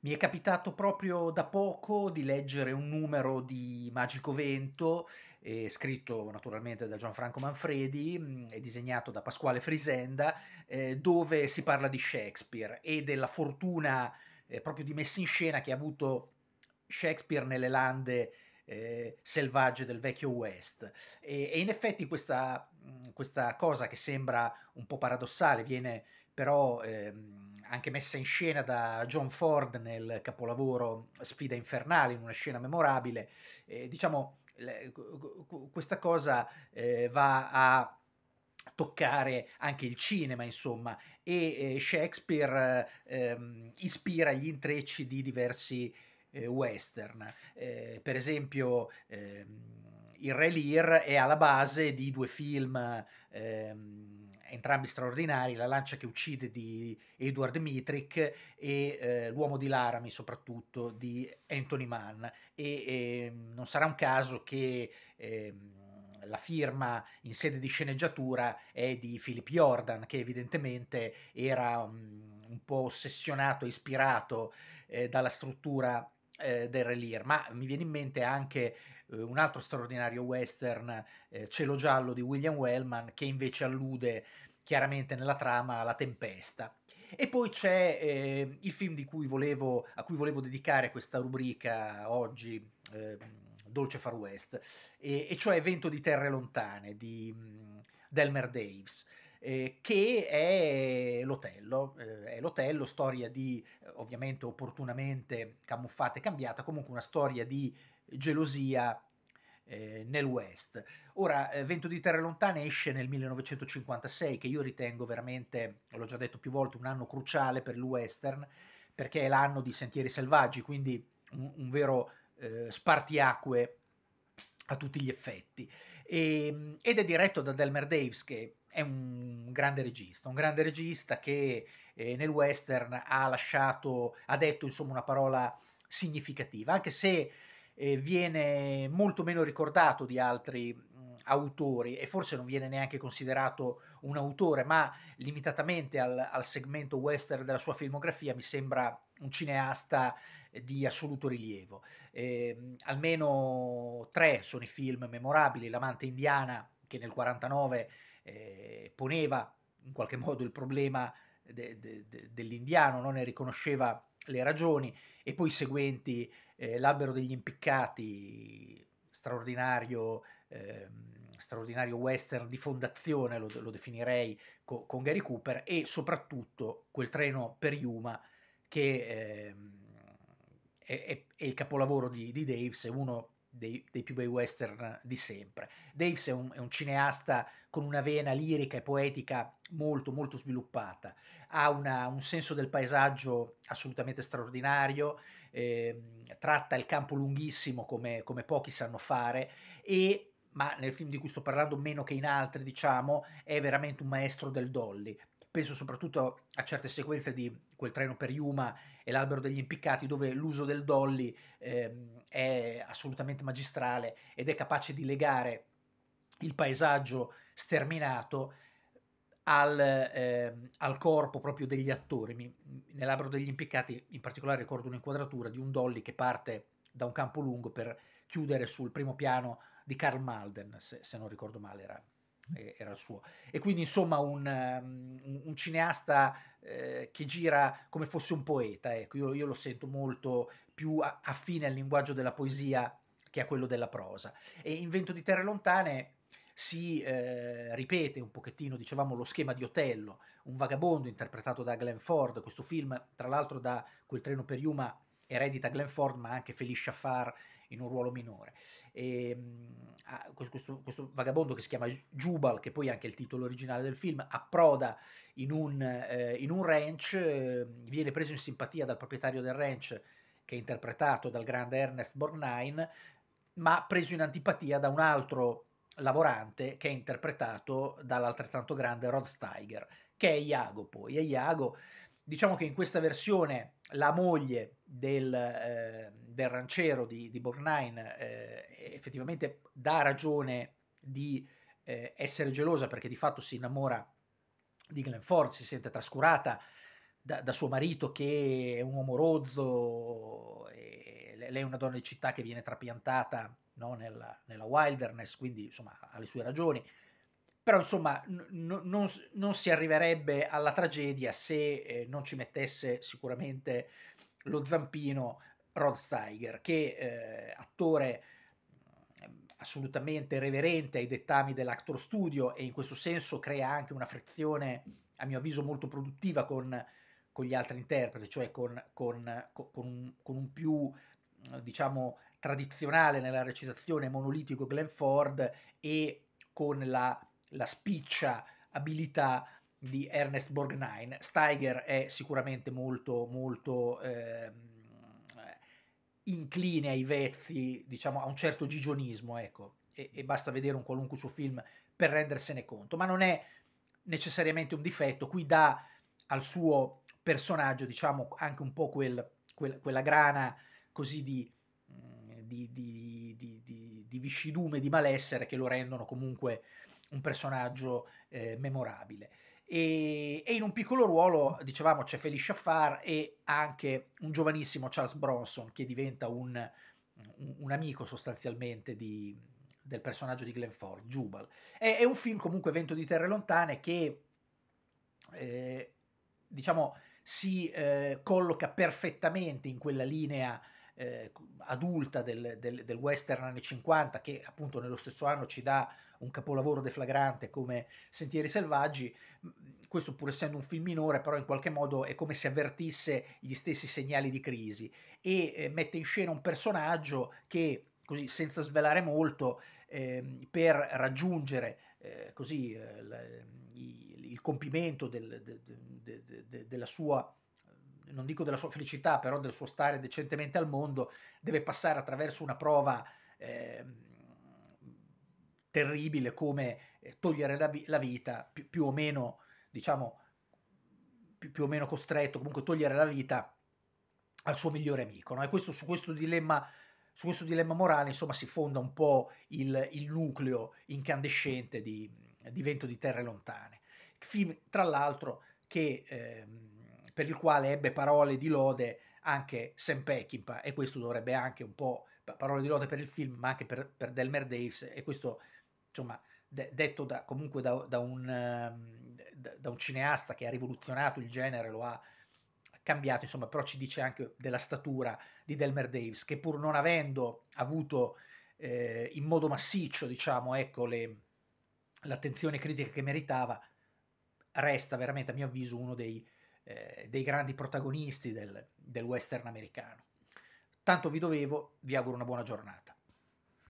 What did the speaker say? Mi è capitato proprio da poco di leggere un numero di Magico Vento, scritto naturalmente da Gianfranco Manfredi e disegnato da Pasquale Frisenda, dove si parla di Shakespeare e della fortuna proprio di messa in scena che ha avuto Shakespeare nelle lande selvagge del vecchio West. E in effetti questa cosa che sembra un po' paradossale viene però anche messa in scena da John Ford nel capolavoro Sfida Infernale, in una scena memorabile. Diciamo, questa cosa va a toccare anche il cinema, insomma, e Shakespeare ispira gli intrecci di diversi western. Per esempio, il Re Lear è alla base di due film entrambi straordinari, La lancia che uccide di Edward Dmitrich e L'uomo di Laramie, soprattutto, di Anthony Mann. E non sarà un caso che la firma in sede di sceneggiatura è di Philip Jordan, che evidentemente era un po' ossessionato e ispirato dalla struttura del Re Lear. Ma mi viene in mente anche un altro straordinario western, Cielo giallo di William Wellman, che invece allude chiaramente nella trama alla tempesta. E poi c'è il film a cui volevo dedicare questa rubrica oggi, Dolce Far West, e cioè Vento di terre lontane di Delmer Daves, che è l'Otello, storia di, ovviamente opportunamente camuffata e cambiata, comunque una storia di gelosia nel West. Ora, Vento di terre lontane esce nel 1956, che io ritengo veramente, l'ho già detto più volte, un anno cruciale per il western, perché è l'anno di Sentieri Selvaggi, quindi un vero spartiacque a tutti gli effetti, ed è diretto da Delmer Daves, che è un grande regista che nel western ha detto insomma una parola significativa, anche se viene molto meno ricordato di altri autori, e forse non viene neanche considerato un autore, ma limitatamente al segmento western della sua filmografia mi sembra un cineasta di assoluto rilievo. Almeno tre sono i film memorabili: L'Amante Indiana, che nel 49 poneva in qualche modo il problema dell'indiano, non ne riconosceva le ragioni, e poi i seguenti, L'albero degli impiccati, straordinario western di fondazione, lo definirei, con Gary Cooper, e soprattutto Quel treno per Yuma, che è il capolavoro di Daves, è uno dei più bei western di sempre. Daves è un cineasta con una vena lirica e poetica molto molto sviluppata, ha un senso del paesaggio assolutamente straordinario, tratta il campo lunghissimo come pochi sanno fare, ma nel film di cui sto parlando meno che in altri, diciamo, è veramente un maestro del dolly. Penso soprattutto a certe sequenze di Quel treno per Yuma e L'albero degli impiccati, dove l'uso del dolly è assolutamente magistrale ed è capace di legare il paesaggio sterminato al corpo proprio degli attori. Nell'albero degli impiccati in particolare ricordo un'inquadratura di un dolly che parte da un campo lungo per chiudere sul primo piano di Karl Malden, se non ricordo male era il suo. E quindi insomma un cineasta che gira come fosse un poeta, ecco. Io lo sento molto più affine al linguaggio della poesia che a quello della prosa, e in Vento di terre lontane si ripete un pochettino, dicevamo, lo schema di Otello, un vagabondo interpretato da Glenn Ford. Questo film, tra l'altro, da Quel treno per Yuma eredita Glenn Ford, ma anche Felicia Farr in un ruolo minore. Questo vagabondo, che si chiama Jubal, che poi è anche il titolo originale del film, approda in un ranch, viene preso in simpatia dal proprietario del ranch, che è interpretato dal grande Ernest Borgnine, ma preso in antipatia da un altro lavorante, che è interpretato dall'altrettanto grande Rod Steiger, che è Iago. Poi Iago, diciamo che in questa versione la moglie del ranciero di Borgnine effettivamente dà ragione di essere gelosa, perché di fatto si innamora di Glenn Ford, si sente trascurata da suo marito, che è un uomo rozzo, e lei è una donna di città che viene trapiantata, no, nella wilderness, quindi insomma ha le sue ragioni, però insomma non si arriverebbe alla tragedia se non ci mettesse sicuramente lo zampino Rod Steiger, che attore assolutamente reverente ai dettami dell'Actor Studio, e in questo senso crea anche una frizione a mio avviso molto produttiva con gli altri interpreti, cioè con un più, diciamo, tradizionale nella recitazione monolitico Glenn Ford, e con la spiccia abilità di Ernest Borgnine. Steiger è sicuramente molto incline ai vezzi, diciamo, a un certo gigionismo, ecco, e basta vedere un qualunque suo film per rendersene conto, ma non è necessariamente un difetto. Qui dà al suo personaggio, diciamo, anche un po' quella grana così di viscidume, di malessere, che lo rendono comunque un personaggio memorabile. E in un piccolo ruolo, dicevamo, c'è Felicia Farr e anche un giovanissimo Charles Bronson, che diventa un amico sostanzialmente del personaggio di Glenn Ford, Jubal. È un film comunque, Vento di terre lontane, che diciamo si colloca perfettamente in quella linea adulta del western anni 50, che appunto nello stesso anno ci dà un capolavoro deflagrante come Sentieri Selvaggi. Questo, pur essendo un film minore, però in qualche modo è come se avvertisse gli stessi segnali di crisi, e mette in scena un personaggio che, così senza svelare molto, per raggiungere così il compimento della sua, non dico della sua felicità, però del suo stare decentemente al mondo, deve passare attraverso una prova terribile come togliere la vita, più o meno, diciamo, più o meno costretto, comunque togliere la vita al suo migliore amico, no? E questo, su questo dilemma morale, insomma, si fonda un po' il nucleo incandescente di Vento di terre lontane, film tra l'altro che per il quale ebbe parole di lode anche Sam Peckinpah, e questo dovrebbe anche un po', parole di lode per il film, ma anche per Delmer Daves, e questo, insomma, detto comunque da un cineasta che ha rivoluzionato il genere, lo ha cambiato, insomma, però ci dice anche della statura di Delmer Daves, che pur non avendo avuto in modo massiccio, diciamo, ecco, l'attenzione critica che meritava, resta veramente, a mio avviso, uno dei grandi protagonisti del western americano. Tanto vi dovevo, vi auguro una buona giornata.